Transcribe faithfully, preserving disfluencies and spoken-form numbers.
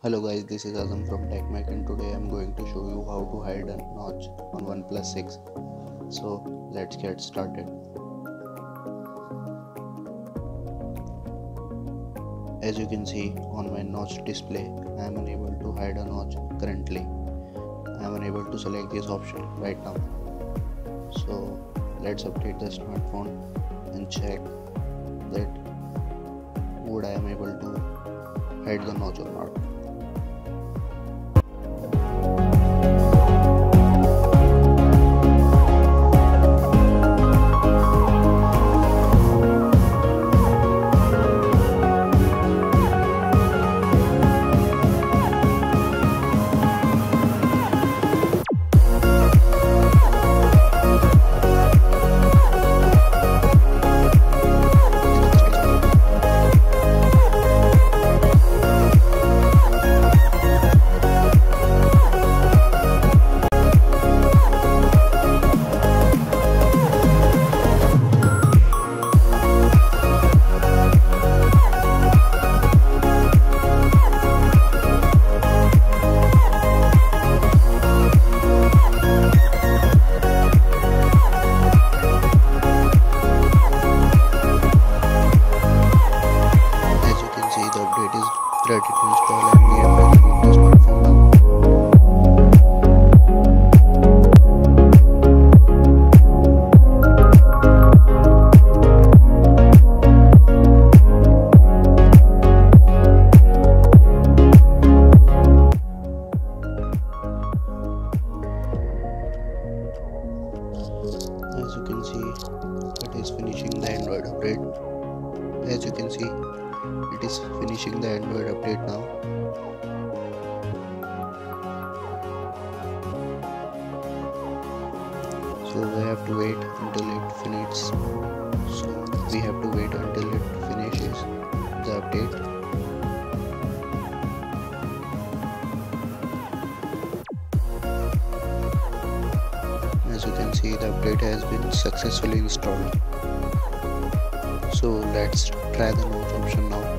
Hello guys, this is Azam from TechMac, and today I am going to show you how to hide a notch on OnePlus six. So let's get started. As you can see on my notch display, I am unable to hide a notch currently. I am unable to select this option right now. So let's update the smartphone and check that would I am able to hide the notch or not. Ready to install and we have to move this smartphone down. As you can see, it is finishing the Android update. As you can see, it is finishing the Android update now. So we have to wait until it finishes. So we have to wait until it finishes the update. As you can see, the update has been successfully installed. So let's try the notch option now.